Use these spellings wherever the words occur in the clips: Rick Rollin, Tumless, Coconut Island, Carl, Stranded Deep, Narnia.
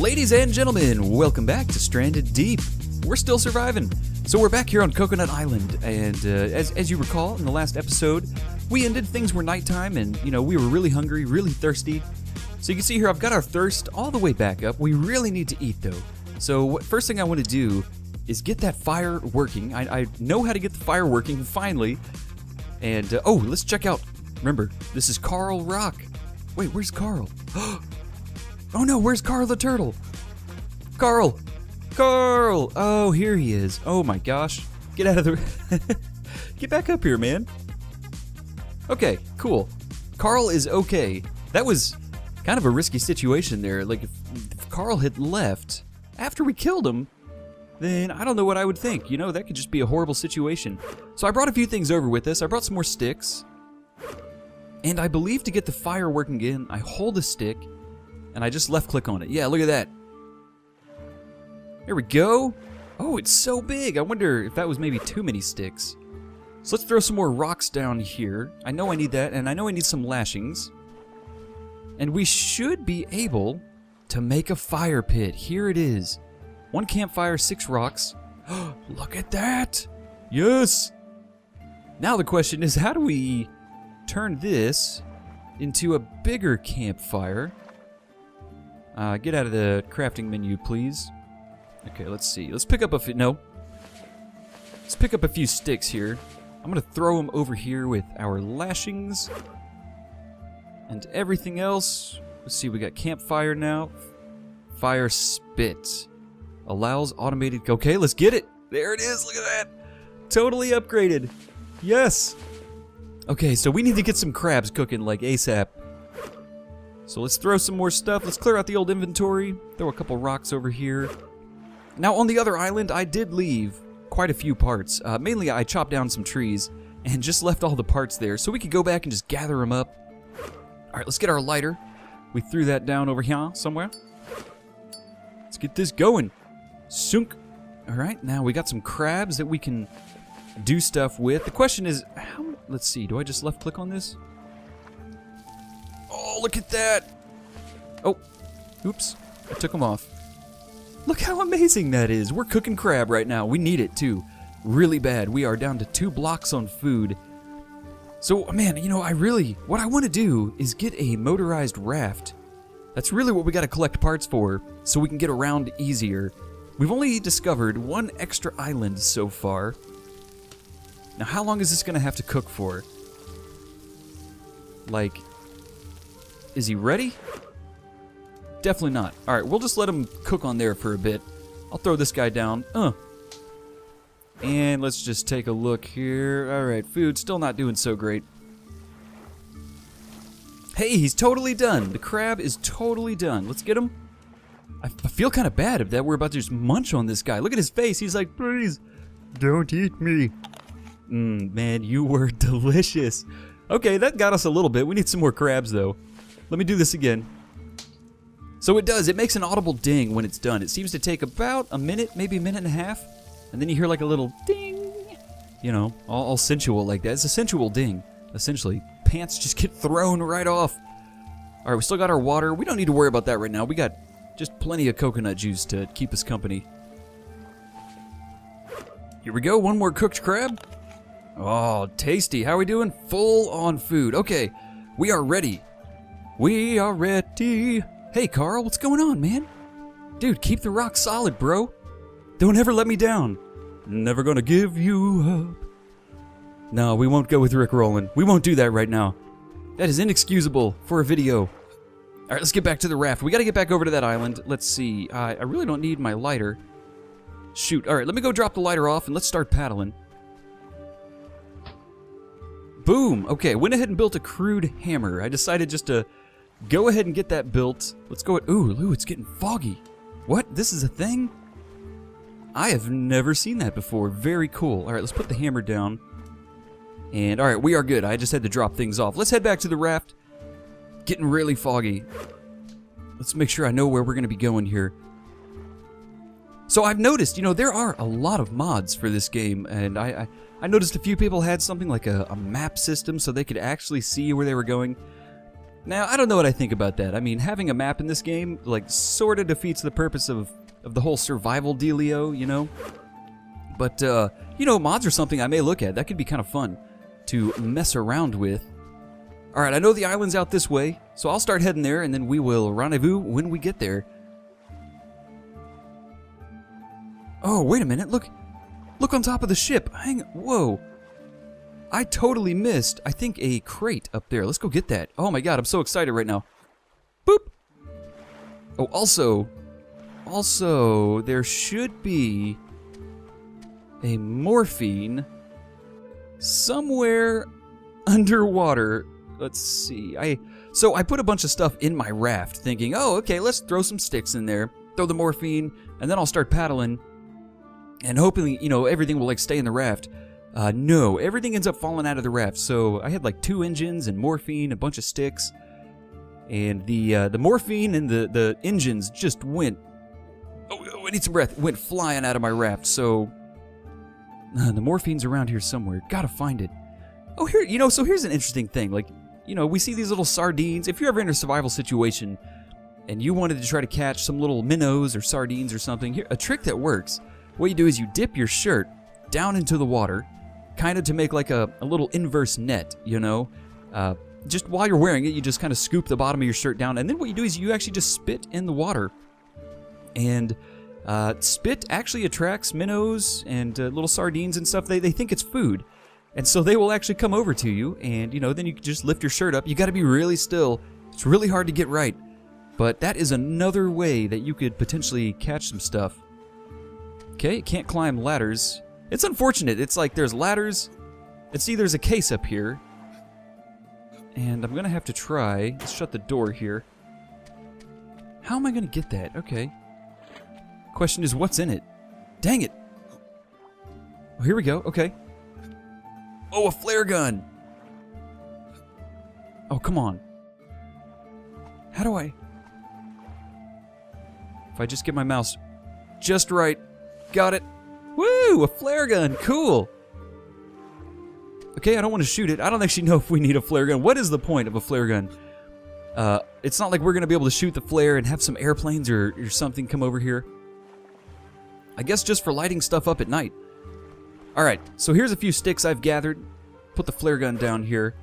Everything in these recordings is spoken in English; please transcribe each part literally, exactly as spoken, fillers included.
Ladies and gentlemen, welcome back to Stranded Deep. We're still surviving. So we're back here on Coconut Island, and uh, as, as you recall, in the last episode, we ended things were nighttime, and, you know, we were really hungry, really thirsty. So you can see here, I've got our thirst all the way back up. We really need to eat, though. So what, first thing I want to do is get that fire working. I, I know how to get the fire working, finally. And, uh, oh, let's check out, remember, this is Carl Rock. Wait, where's Carl? Oh no, where's Carl the turtle? Carl! Carl! Oh, here he is. Oh my gosh. Get out of the... Get back up here, man. Okay, cool. Carl is okay. That was kind of a risky situation there. Like, if, if Carl had left after we killed him, then I don't know what I would think. You know, that could just be a horrible situation. So I brought a few things over with us. I brought some more sticks. And I believe to get the fire working again, I hold a stick... and I just left-click on it. Yeah, look at that. There we go. Oh, it's so big. I wonder if that was maybe too many sticks. So let's throw some more rocks down here. I know I need that, and I know I need some lashings. And we should be able to make a fire pit. Here it is. One campfire, six rocks. Look at that. Yes. Now the question is, how do we turn this into a bigger campfire? Uh, get out of the crafting menu, please. Okay, let's see. Let's pick up a few... No. Let's pick up a few sticks here. I'm going to throw them over here with our lashings. And everything else. Let's see, we got campfire now. Fire spit. Allows automated... Okay, let's get it! There it is! Look at that! Totally upgraded! Yes! Okay, so we need to get some crabs cooking, like, ASAP. So let's throw some more stuff. Let's clear out the old inventory. Throw a couple rocks over here. Now on the other island, I did leave quite a few parts. Uh, mainly I chopped down some trees and just left all the parts there so we could go back and just gather them up. Alright, let's get our lighter. We threw that down over here somewhere. Let's get this going. Sunk. Alright, now we got some crabs that we can do stuff with. The question is, how... Let's see, do I just left click on this? Oh, look at that! Oh, oops, I took them off. Look how amazing that is! We're cooking crab right now. We need it, too. Really bad. We are down to two blocks on food. So, man, you know, I really... What I want to do is get a motorized raft. That's really what we got to collect parts for, so we can get around easier. We've only discovered one extra island so far. Now, how long is this going to have to cook for? Like... Is he ready? Definitely not. Alright, we'll just let him cook on there for a bit. I'll throw this guy down. Uh. And let's just take a look here. Alright, food still not doing so great. Hey, he's totally done. The crab is totally done. Let's get him. I feel kind of bad that we're about to just munch on this guy. Look at his face. He's like, please, don't eat me. Mm, man, you were delicious. Okay, that got us a little bit. We need some more crabs, though. Let me do this again. So it does. It makes an audible ding when it's done. It seems to take about a minute, maybe a minute and a half. And then you hear like a little ding. You know, all, all sensual like that. It's a sensual ding, essentially. Pants just get thrown right off. All right, we still got our water. We don't need to worry about that right now. We got just plenty of coconut juice to keep us company. Here we go. One more cooked crab. Oh, tasty. How are we doing? Full on food. Okay, we are ready. We are ready. Hey, Carl, what's going on, man? Dude, keep the rock solid, bro. Don't ever let me down. Never gonna give you up. No, we won't go with Rick Rollin. We won't do that right now. That is inexcusable for a video. All right, let's get back to the raft. We gotta get back over to that island. Let's see. Uh, I really don't need my lighter. Shoot. All right, let me go drop the lighter off and let's start paddling. Boom. Okay, went ahead and built a crude hammer. I decided just to... Go ahead and get that built. Let's go at... Ooh, Lou, it's getting foggy. What? This is a thing? I have never seen that before. Very cool. All right, let's put the hammer down. And, all right, we are good. I just had to drop things off. Let's head back to the raft. Getting really foggy. Let's make sure I know where we're going to be going here. So I've noticed, you know, there are a lot of mods for this game. And I, I, I noticed a few people had something like a, a map system so they could actually see where they were going. Now, I don't know what I think about that. I mean, having a map in this game, like, sort of defeats the purpose of, of the whole survival dealio, you know? But, uh, you know, mods are something I may look at. That could be kind of fun to mess around with. Alright, I know the island's out this way, so I'll start heading there, and then we will rendezvous when we get there. Oh, wait a minute, look. Look on top of the ship. Hang on. Whoa. I totally missed, I think, a crate up there. Let's go get that. Oh my god, I'm so excited right now. Boop! Oh, also... Also, there should be... a morphine... somewhere underwater. Let's see. I So I put a bunch of stuff in my raft, thinking, oh, okay, let's throw some sticks in there. Throw the morphine, and then I'll start paddling. And hopefully, you know, everything will, like, stay in the raft. Uh, no, everything ends up falling out of the raft, so I had like two engines and morphine, a bunch of sticks, and the uh, the morphine and the, the engines just went, oh, oh, I need some breath, went flying out of my raft, so uh, the morphine's around here somewhere, gotta find it. Oh, here, you know, so here's an interesting thing, like, you know, we see these little sardines. If you're ever in a survival situation and you wanted to try to catch some little minnows or sardines or something, here, a trick that works, what you do is you dip your shirt down into the water, kind of to make like a, a little inverse net, you know? Uh, just while you're wearing it, you just kind of scoop the bottom of your shirt down, and then what you do is you actually just spit in the water. And uh, spit actually attracts minnows and uh, little sardines and stuff. They, they think it's food. And so they will actually come over to you, and you know, then you can just lift your shirt up. You gotta be really still. It's really hard to get right. But that is another way that you could potentially catch some stuff. Okay, can't climb ladders. It's unfortunate. It's like there's ladders. And see, there's a case up here. And I'm going to have to try. Let's shut the door here. How am I going to get that? Okay. Question is, what's in it? Dang it. Oh, here we go. Okay. Oh, a flare gun. Oh, come on. How do I... If I just get my mouse just right. Got it. Woo! A flare gun! Cool! Okay, I don't want to shoot it. I don't actually know if we need a flare gun. What is the point of a flare gun? Uh, it's not like we're going to be able to shoot the flare and have some airplanes or, or something come over here. I guess just for lighting stuff up at night. Alright, so here's a few sticks I've gathered. Put the flare gun down here.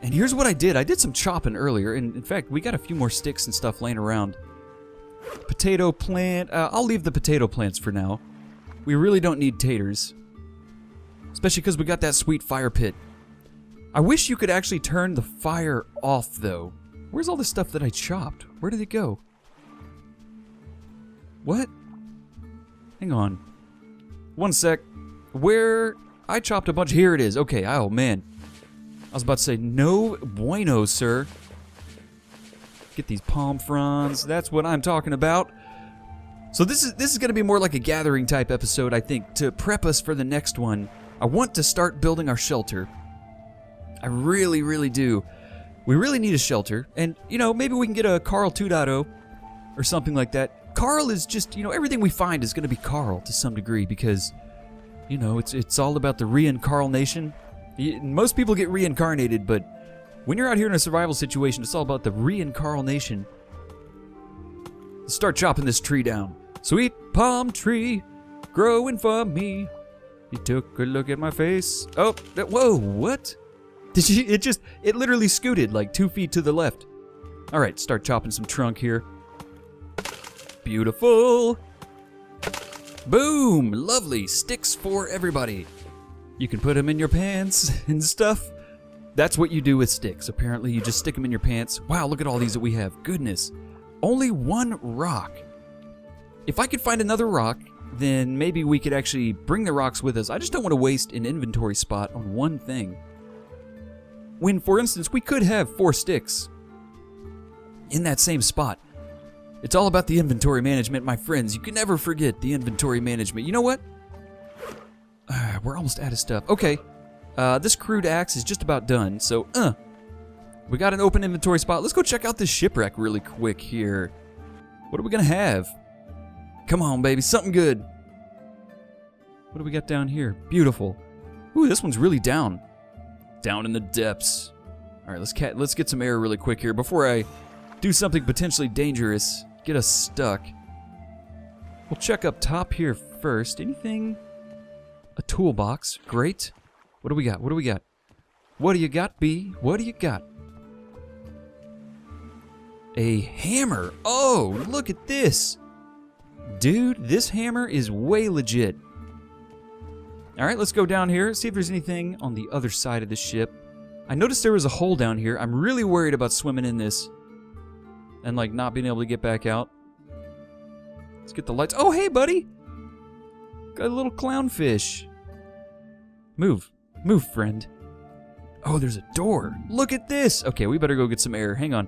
And here's what I did. I did some chopping earlier, and in fact, we got a few more sticks and stuff laying around. Potato plant. Uh, I'll leave the potato plants for now. We really don't need taters, especially because we got that sweet fire pit. I wish you could actually turn the fire off, though. Where's all the stuff that I chopped? Where did it go? What? Hang on. One sec. Where? I chopped a bunch. Here it is. Okay. Oh, man. I was about to say, no bueno, sir. Get these palm fronds. That's what I'm talking about. So this is this is going to be more like a gathering type episode, I think, to prep us for the next one. I want to start building our shelter. I really, really do. We really need a shelter. And, you know, maybe we can get a Carl two point oh or something like that. Carl is just, you know, everything we find is going to be Carl to some degree because, you know, it's, it's all about the reincarnation. Most people get reincarnated, but when you're out here in a survival situation, it's all about the reincarnation. Let's start chopping this tree down. Sweet palm tree, growing for me. You took a look at my face. Oh, that, whoa, what? Did you, it just, it literally scooted like two feet to the left. All right, start chopping some trunk here. Beautiful. Boom, lovely, sticks for everybody. You can put them in your pants and stuff. That's what you do with sticks. Apparently you just stick them in your pants. Wow, look at all these that we have, goodness. Only one rock. If I could find another rock, then maybe we could actually bring the rocks with us. I just don't want to waste an inventory spot on one thing. When, for instance, we could have four sticks in that same spot. It's all about the inventory management, my friends. You can never forget the inventory management. You know what? Uh, we're almost out of stuff. Okay. Uh, this crude axe is just about done, so, uh. We got an open inventory spot. Let's go check out this shipwreck really quick here. What are we gonna have? Come on, baby, something good. What do we got down here? Beautiful. Ooh, this one's really down. Down in the depths. All right, let's cat let's get some air really quick here before I do something potentially dangerous. Get us stuck. We'll check up top here first. Anything? A toolbox. Great. What do we got? What do we got? What do you got, B? What do you got? A hammer. Oh, look at this. Dude, this hammer is way legit. All right, let's go down here, see if there's anything on the other side of the ship. I noticed there was a hole down here. I'm really worried about swimming in this and like not being able to get back out. Let's get the lights. Oh, hey, buddy. Got a little clownfish. Move. Move, friend. Oh, there's a door. Look at this. Okay, we better go get some air. Hang on.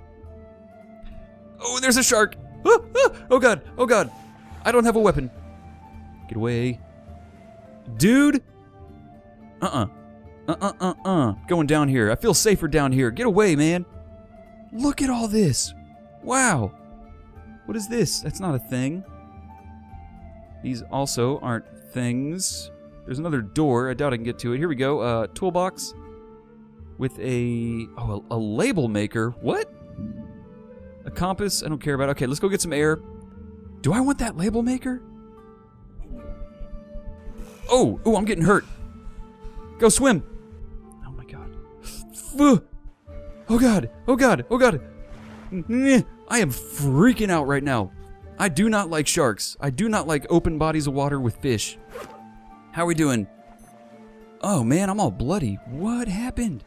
Oh, there's a shark. Oh, oh, oh God. Oh, God. I don't have a weapon. Get away. Dude. Uh-uh. Uh-uh, uh-uh. Going down here. I feel safer down here. Get away, man. Look at all this. Wow. What is this? That's not a thing. These also aren't things. There's another door. I doubt I can get to it. Here we go. Uh, toolbox. With a... Oh, a, a label maker. What? A compass. I don't care about it. Okay, let's go get some air. Do I want that label maker? Oh, oh, I'm getting hurt. Go swim. Oh my God. Oh God, oh God, oh God. I am freaking out right now. I do not like sharks. I do not like open bodies of water with fish. How are we doing? Oh man, I'm all bloody. What happened?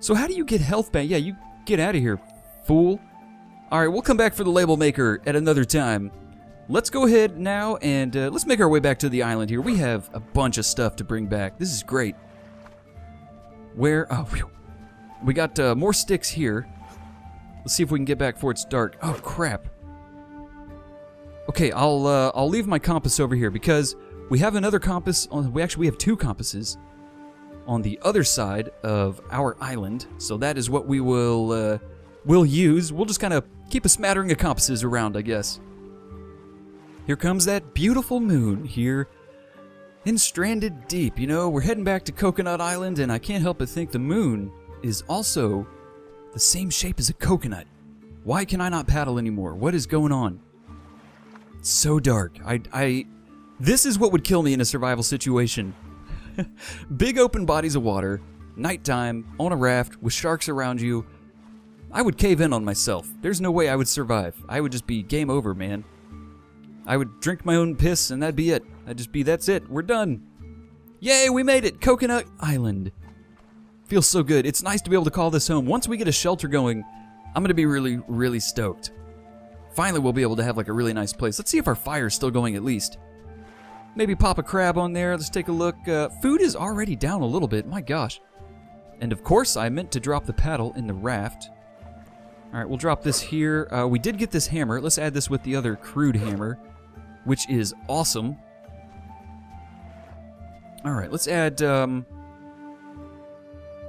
So how do you get health back? Yeah, you get out of here, fool. All right, we'll come back for the label maker at another time. Let's go ahead now and uh, let's make our way back to the island here. We have a bunch of stuff to bring back. This is great. Where? Oh, whew. We got uh, more sticks here. Let's see if we can get back before it's dark. Oh, crap. Okay, I'll uh, I'll leave my compass over here because we have another compass. On, we actually we have two compasses on the other side of our island. So that is what we will uh, we'll use. We'll just kind of keep a smattering of compasses around, I guess. Here comes that beautiful moon here in Stranded Deep. You know, we're heading back to Coconut Island, and I can't help but think the moon is also the same shape as a coconut. Why can I not paddle anymore? What is going on? It's so dark. I, I, this is what would kill me in a survival situation. Big open bodies of water, nighttime, on a raft, with sharks around you. I would cave in on myself. There's no way I would survive. I would just be game over, man. I would drink my own piss and that'd be it. I'd just be, that's it. We're done. Yay, we made it. Coconut Island. Feels so good. It's nice to be able to call this home. Once we get a shelter going, I'm going to be really, really stoked. Finally, we'll be able to have like a really nice place. Let's see if our fire's still going at least. Maybe pop a crab on there. Let's take a look. Uh, food is already down a little bit. My gosh. And of course, I meant to drop the paddle in the raft. All right, we'll drop this here. Uh, we did get this hammer. Let's add this with the other crude hammer, which is awesome. All right, let's add um,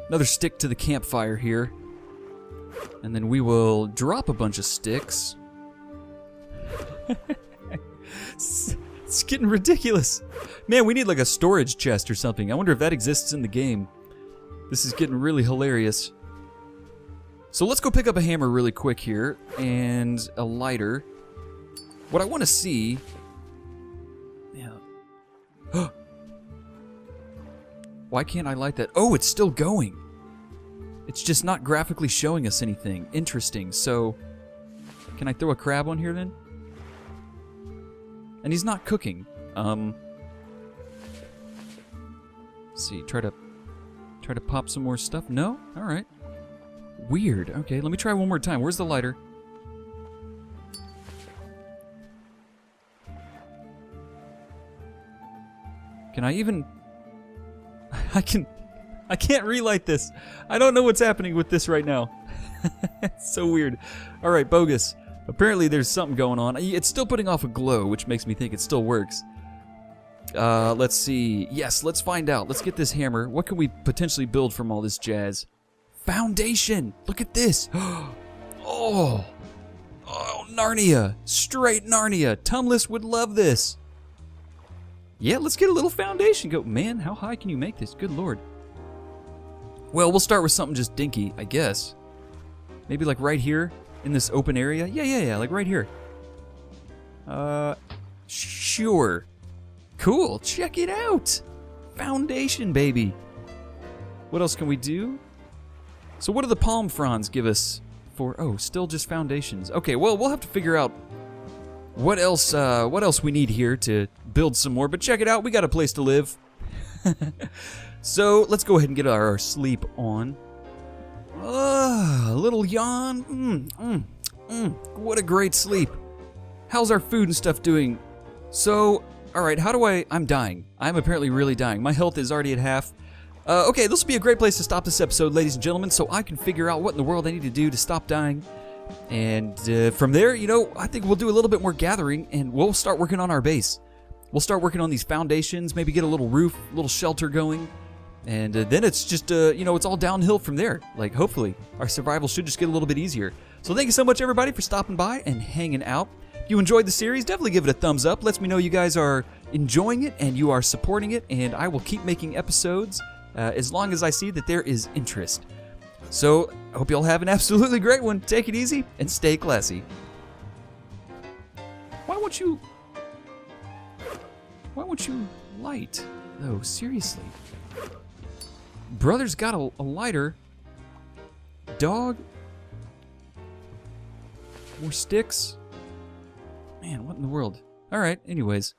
another stick to the campfire here. And then we will drop a bunch of sticks. it's, it's getting ridiculous. Man, we need like a storage chest or something. I wonder if that exists in the game. This is getting really hilarious. So let's go pick up a hammer really quick here, and a lighter. What I want to see... Yeah. Why can't I light that? Oh, it's still going! It's just not graphically showing us anything. Interesting, so... Can I throw a crab on here then? And he's not cooking. Um... Let's see, try to... Try to pop some more stuff? No? Alright. Weird. Okay, let me try one more time. Where's the lighter? Can I even... I can... I can't relight this. I don't know what's happening with this right now. It's so weird. Alright, bogus. Apparently there's something going on. It's still putting off a glow, which makes me think it still works. Uh, let's see. Yes, let's find out. Let's get this hammer. What can we potentially build from all this jazz? Foundation. Look at this. Oh, oh, Narnia. Straight Narnia. Tumless would love this. Yeah, let's get a little foundation. Go, man, how high can you make this? Good Lord. Well, we'll start with something just dinky, I guess. Maybe like right here in this open area? Yeah, yeah, yeah, like right here. Uh, sure. Cool, check it out! Foundation, baby! What else can we do? So what do the palm fronds give us for... Oh, still just foundations. Okay, well, we'll have to figure out what else, uh, what else we need here to build some more. But check it out, we got a place to live. So let's go ahead and get our sleep on. Uh, a little yawn. Mm, mm, mm. What a great sleep. How's our food and stuff doing? So, alright, how do I... I'm dying. I'm apparently really dying. My health is already at half. Uh, okay, this will be a great place to stop this episode, ladies and gentlemen, so I can figure out what in the world I need to do to stop dying. And uh, from there, you know, I think we'll do a little bit more gathering, and we'll start working on our base. We'll start working on these foundations, maybe get a little roof, a little shelter going. And uh, then it's just, uh, you know, it's all downhill from there. Like, hopefully, our survival should just get a little bit easier. So thank you so much, everybody, for stopping by and hanging out. If you enjoyed the series, definitely give it a thumbs up. Lets me know you guys are enjoying it and you are supporting it, and I will keep making episodes uh, as long as I see that there is interest. So, I hope you all have an absolutely great one. Take it easy and stay classy. Why won't you... Why won't you light? No, seriously. Brother's got a, a lighter. Dog. More sticks. Man, what in the world? All right, anyways.